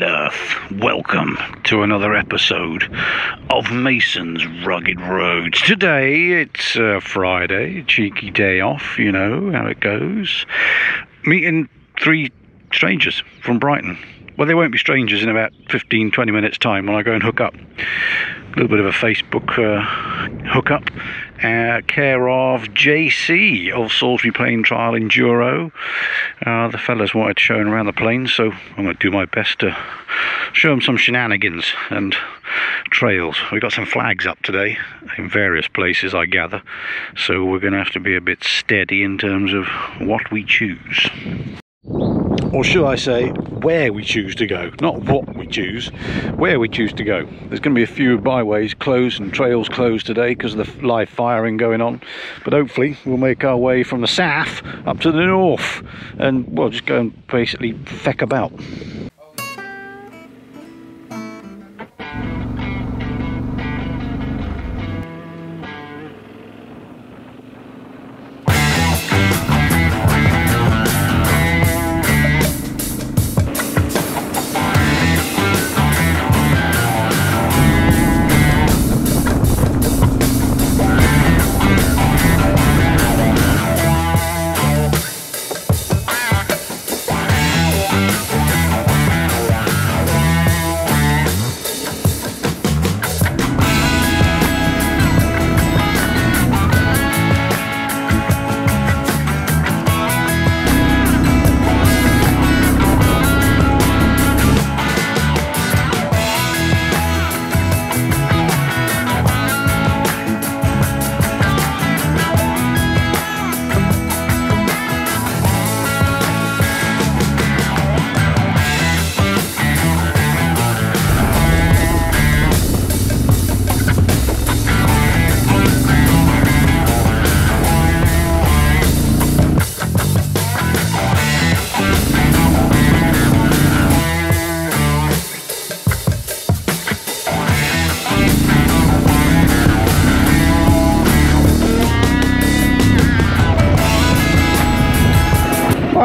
planet Earth. Welcome to another episode of Mason's Rugged Roads. Today it's Friday, cheeky day off, you know how it goes. Meeting three strangers from Brighton. Well, they won't be strangers in about 15-20 minutes time when I go and hook up. A little bit of a Facebook hookup. Care of JC of Salisbury Plain Trial Enduro. The fellas wanted showing around the plains, so I'm going to do my best to show them some shenanigans and trails. We've got some flags up today in various places, I gather, so we're going to have to be a bit steady in terms of what we choose. Or should I say, where we choose to go. Not what we choose, where we choose to go. There's going to be a few byways closed and trails closed today because of the live firing going on. But hopefully we'll make our way from the south up to the north. And we'll just go and basically feck about.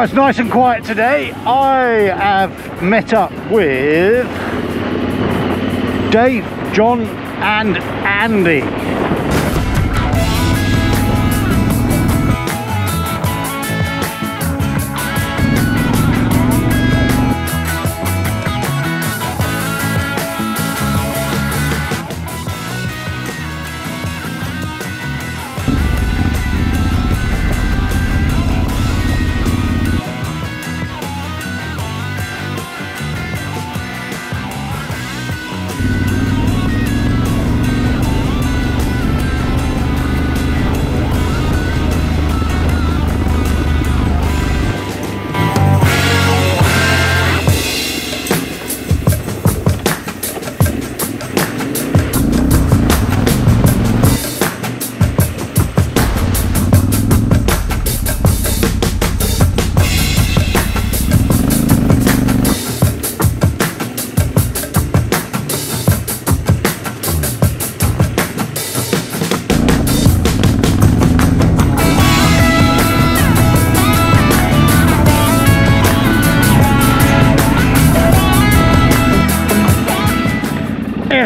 It's nice and quiet today. I have met up with Dave, John and Andy.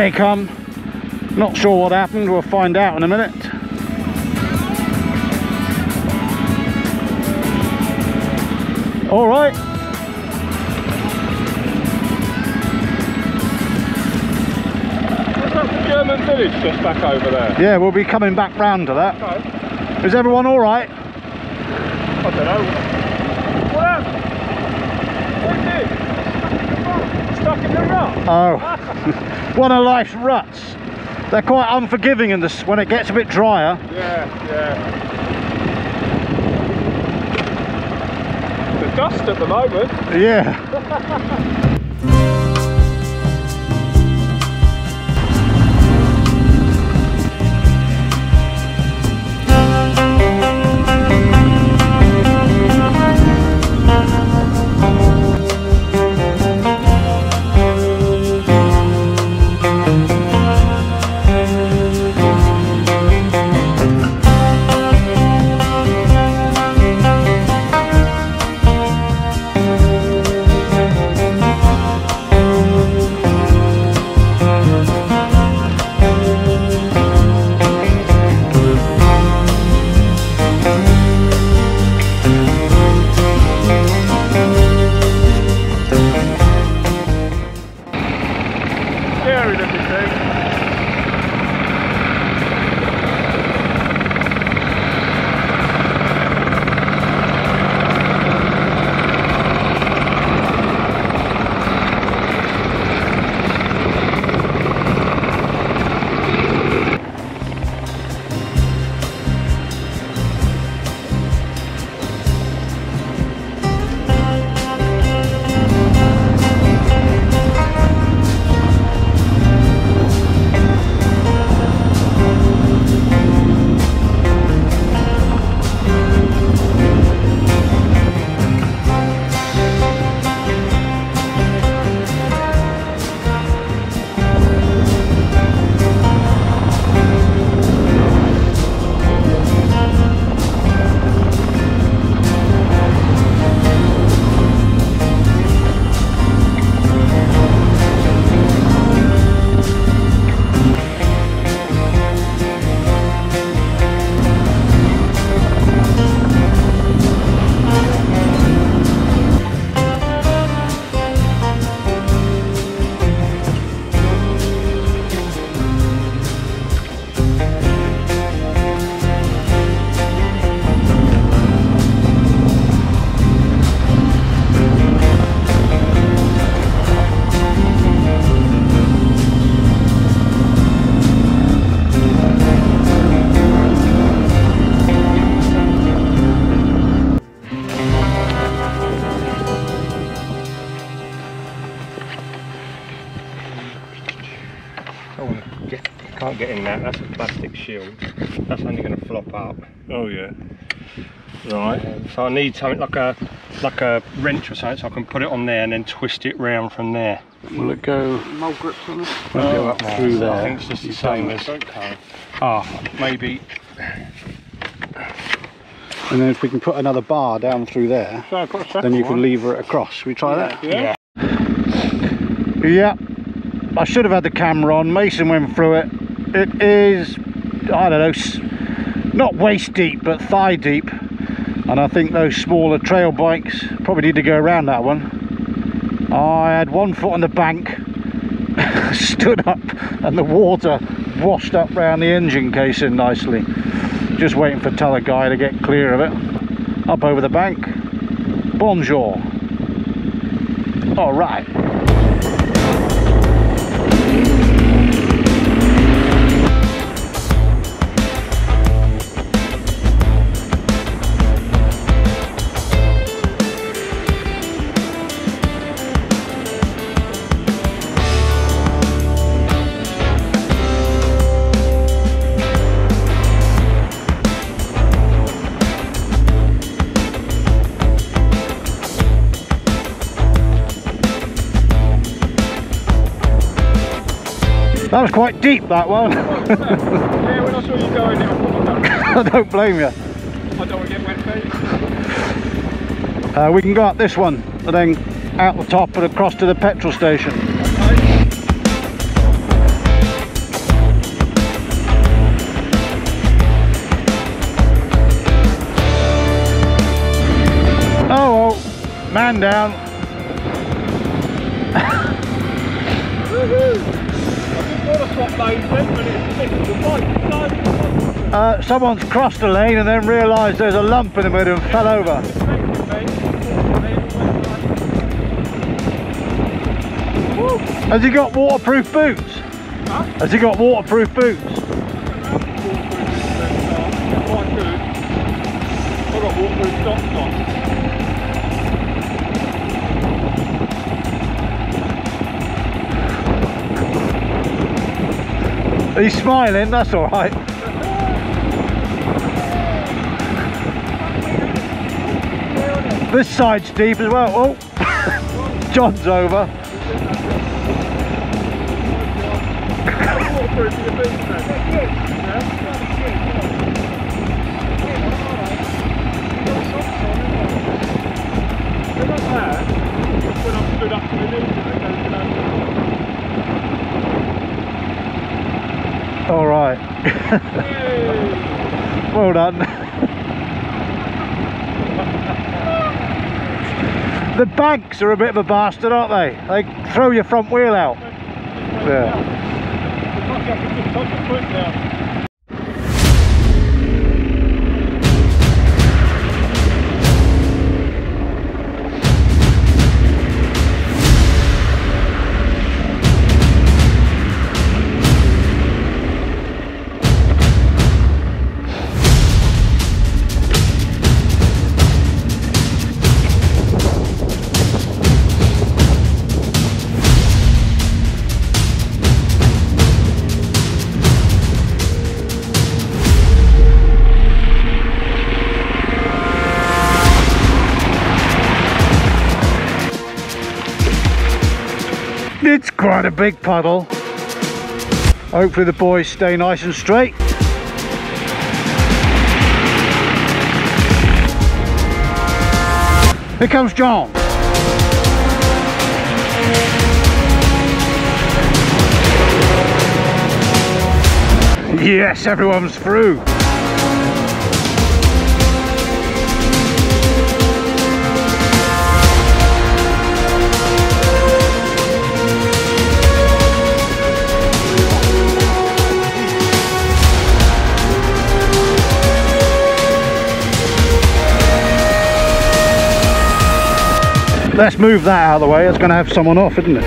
They come. Not sure what happened, we'll find out in a minute. All right. What's up, the German village just back over there? Yeah, we'll be coming back round to that. Okay. Is everyone all right? I don't know. What happened? Stuck in the rut. Oh. One of life's ruts. They're quite unforgiving in this when it gets a bit drier. Yeah. The dust at the moment. Yeah. I can't get in that, that's a plastic shield. That's only going to flop up. Oh yeah. Right. So I need something like a wrench or something so I can put it on there and then twist it round from there. Will it go... Mold grips on it? Will it go up through there? I think it's just the same as... Okay. Ah, maybe... And then if we can put another bar down through there, so then you can lever it across. Should we try that? Yeah. Yeah, I should have had the camera on. Mason went through it. It is, I don't know, not waist deep, but thigh deep. And I think those smaller trail bikes probably need to go around that one. I had one foot on the bank, stood up, and the water washed up round the engine casing nicely. Just waiting for t'other guy to get clear of it. Up over the bank. Bonjour. All right. That was quite deep, that one. Yeah, when I saw you going there, I don't blame you. I don't want to get wet feet. We can go up this one, and then out the top and across to the petrol station. Okay. Oh, oh, man down. Someone's crossed the lane and then realised there's a lump in the middle and fell over. Has he got waterproof boots? Huh? Has he got waterproof boots? I've got waterproof socks on. He's smiling, that's all right. This side's deep as well. Oh, John's over. All right. Well done. The banks are a bit of a bastard, aren't they? They throw your front wheel out. Yeah. It's quite a big puddle. Hopefully the boys stay nice and straight. Here comes John. Yes, everyone's through. Let's move that out of the way, it's going to have someone off, isn't it?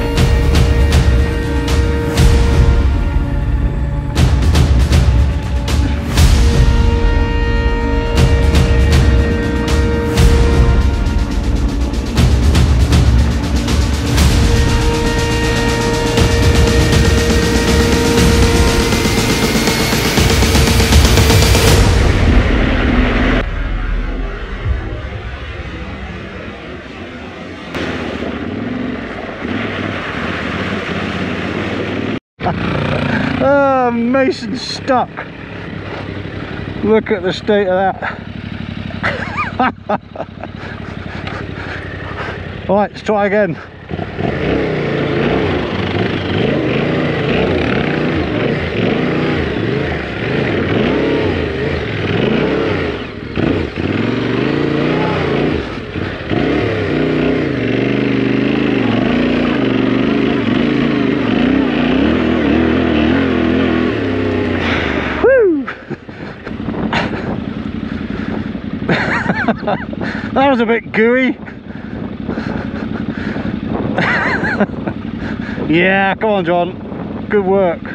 Mason's stuck. Look at the state of that. All right, let's try again. That was a bit gooey. Yeah, come on, John. Good work. I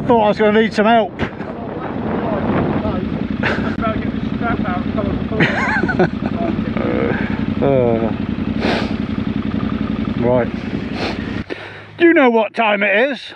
thought I was going to need some help. Right, you know what time it is.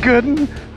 Good 'un.